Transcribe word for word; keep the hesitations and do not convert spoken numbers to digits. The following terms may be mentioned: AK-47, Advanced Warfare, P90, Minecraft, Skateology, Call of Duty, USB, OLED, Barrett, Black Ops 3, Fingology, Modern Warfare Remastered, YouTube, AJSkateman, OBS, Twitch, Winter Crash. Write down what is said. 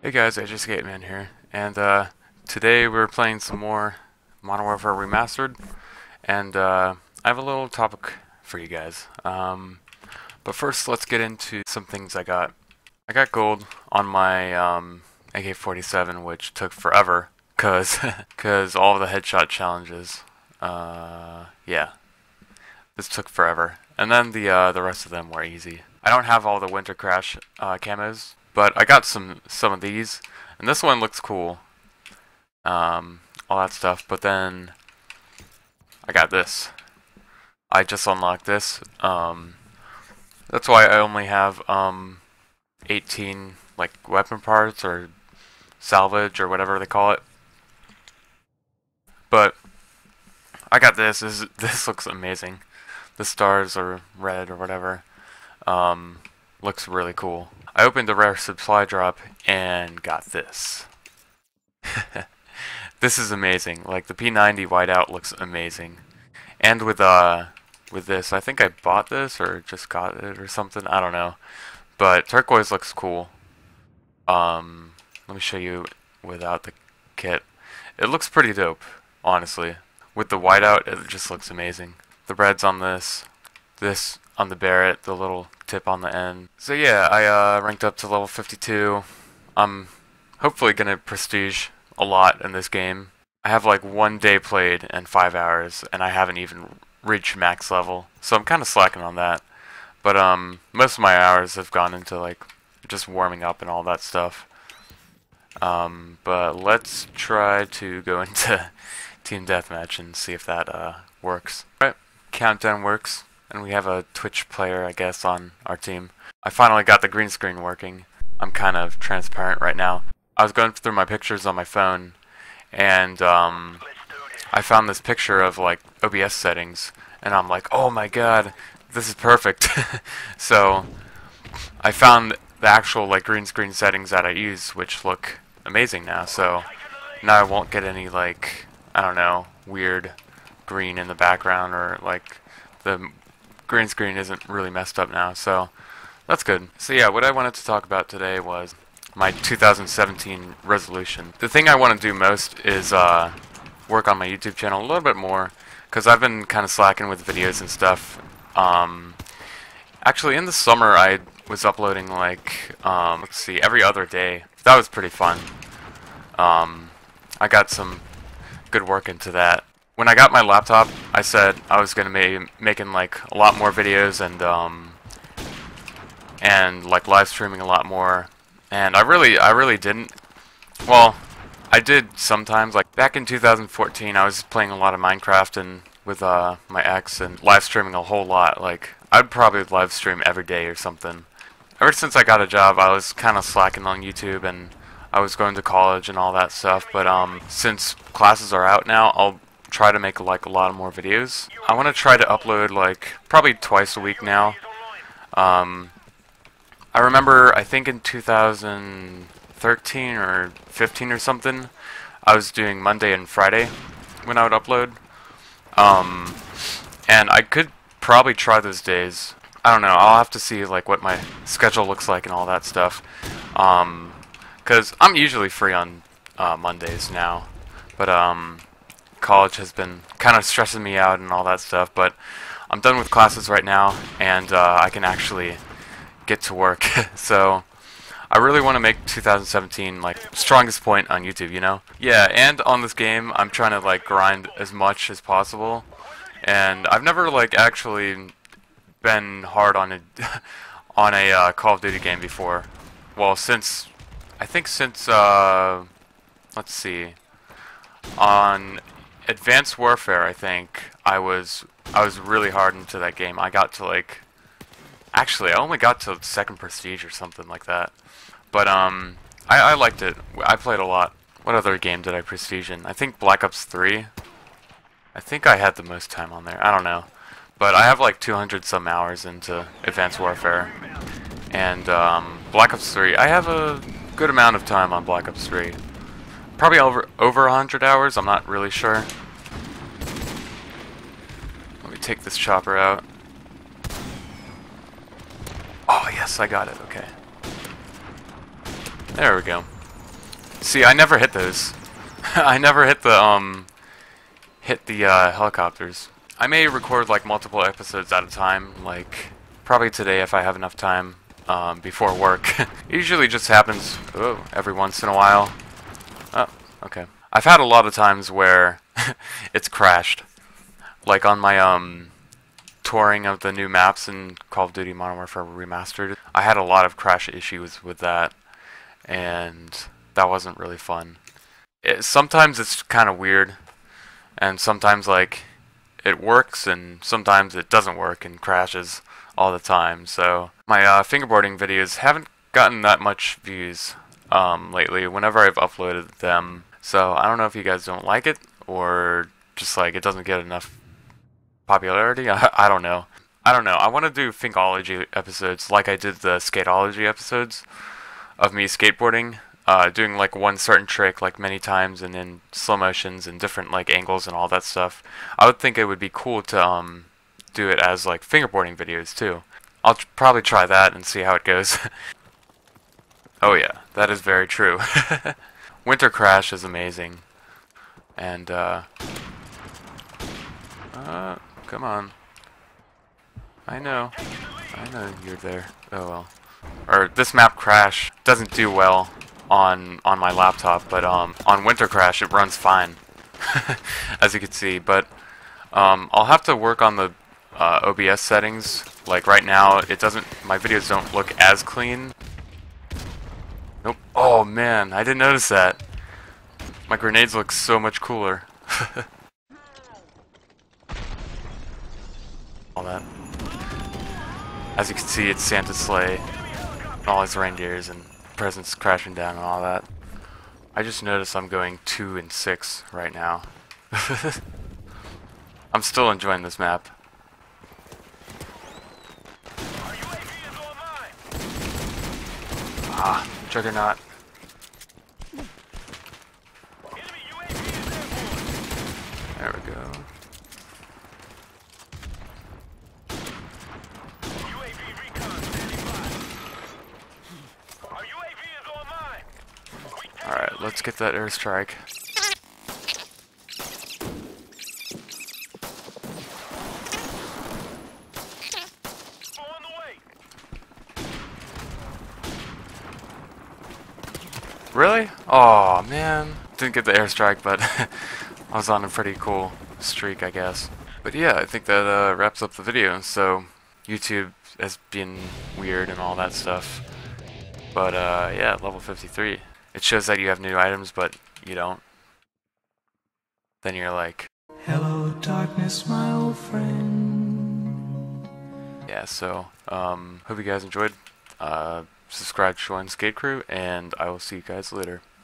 Hey guys, AJSkateman here, and uh, today we're playing some more Modern Warfare Remastered, and uh, I have a little topic for you guys. Um, but first, let's get into some things I got. I got gold on my um, A K forty-seven, which took forever, cause, cause all the headshot challenges. Uh, yeah, this took forever, and then the uh, the rest of them were easy. I don't have all the Winter Crash uh, camos. But I got some some of these, and this one looks cool, um, all that stuff. But then I got this. I just unlocked this. Um, that's why I only have um, eighteen like weapon parts or salvage or whatever they call it. But I got this. This this looks amazing. The stars are red or whatever. Um, looks really cool. I opened the rare supply drop and got this. This is amazing. Like the P ninety whiteout looks amazing, and with uh with this, I think I bought this or just got it or something. I don't know, but turquoise looks cool. Um, let me show you without the kit. It looks pretty dope, honestly. With the whiteout, it just looks amazing. The reds on this, this on the Barrett, the little tip on the end. So yeah, I uh, ranked up to level fifty-two. I'm hopefully gonna prestige a lot in this game. I have like one day played and five hours, and I haven't even reached max level, so I'm kind of slacking on that. But um, most of my hours have gone into like just warming up and all that stuff. Um, but let's try to go into team deathmatch and see if that uh, works. All right, countdown works. And we have a Twitch player, I guess, on our team. I finally got the green screen working. I'm kind of transparent right now. I was going through my pictures on my phone, and um, I found this picture of like O B S settings, and I'm like, oh my god, this is perfect. So I found the actual like green screen settings that I use, which look amazing now. So now I won't get any like, I don't know, weird green in the background, or like the green screen isn't really messed up now, so that's good. So yeah, what I wanted to talk about today was my two thousand seventeen resolution. The thing I want to do most is uh, work on my YouTube channel a little bit more, because I've been kind of slacking with videos and stuff. Um, actually, in the summer, I was uploading like, um, let's see, every other day. That was pretty fun. Um, I got some good work into that. When I got my laptop, I said I was gonna be making like a lot more videos and um, and like live streaming a lot more, and I really, I really didn't. Well, I did sometimes. Like back in two thousand fourteen, I was playing a lot of Minecraft and with uh, my ex and live streaming a whole lot. Like I'd probably live stream every day or something. Ever since I got a job, I was kind of slacking on YouTube, and I was going to college and all that stuff. But um, since classes are out now, I'll try to make like a lot more videos. I want to try to upload like probably twice a week now. Um, I remember I think in two thousand thirteen or fifteen or something, I was doing Monday and Friday when I would upload. Um, and I could probably try those days. I don't know. I'll have to see like what my schedule looks like and all that stuff. Um, because I'm usually free on uh, Mondays now, but um. college has been kind of stressing me out and all that stuff, but I'm done with classes right now, and uh, I can actually get to work. So I really want to make two thousand seventeen like strongest point on YouTube, you know? Yeah, and on this game I'm trying to like grind as much as possible, and I've never like actually been hard on a on a uh, Call of Duty game before. Well, since I think since uh, let's see, on Advanced Warfare, I think I was I was really hard into that game. I got to like, actually I only got to second prestige or something like that. But um, I, I liked it. I played a lot. What other game did I prestige in? I think Black Ops three. I think I had the most time on there. I don't know, but I have like two hundred some hours into Advanced Warfare, and um, Black Ops three. I have a good amount of time on Black Ops three. Probably over over one hundred hours, I'm not really sure. Let me take this chopper out. Oh yes, I got it, okay. There we go. See, I never hit those. I never hit the um hit the uh, helicopters. I may record like multiple episodes at a time, like probably today if I have enough time um, before work. It usually just happens oh, every once in a while. Oh, okay. I've had a lot of times where it's crashed, like on my um touring of the new maps in Call of Duty Modern Warfare Remastered. I had a lot of crash issues with that, and that wasn't really fun. It, sometimes it's kind of weird, and sometimes like it works, and sometimes it doesn't work and crashes all the time. So my uh, fingerboarding videos haven't gotten that much views um, lately whenever I've uploaded them. So I don't know if you guys don't like it, or just like it doesn't get enough popularity. I, I don't know. I don't know. I want to do Fingology episodes like I did the Skateology episodes of me skateboarding. Uh, doing like one certain trick like many times, and in slow motions and different like angles and all that stuff. I would think it would be cool to um, do it as like fingerboarding videos too. I'll tr probably try that and see how it goes. Oh yeah, that is very true. Winter Crash is amazing. And uh, uh, come on. I know, I know you're there. Oh well. Or this map Crash doesn't do well on on my laptop, but um on Winter Crash it runs fine as you can see. But um I'll have to work on the uh, O B S settings. Like right now it doesn't, my videos don't look as clean. Nope. Oh man, I didn't notice that. My grenades look so much cooler. All that, as you can see, it's Santa's sleigh and all his reindeers and presents crashing down and all that. I just noticed I'm going two and six right now. I'm still enjoying this map. Ah, Juggernaut. There we go. Alright, let's get that airstrike. On the way. Really? Oh man. Didn't get the airstrike, but I was on a pretty cool streak, I guess. But yeah, I think that uh, wraps up the video. So, YouTube has been weird and all that stuff. But uh, yeah, level fifty-three. It shows that you have new items, but you don't. Then you're like, hello darkness, my old friend. Yeah, so, um, hope you guys enjoyed. Uh, subscribe to Join Skate Crew, and I will see you guys later.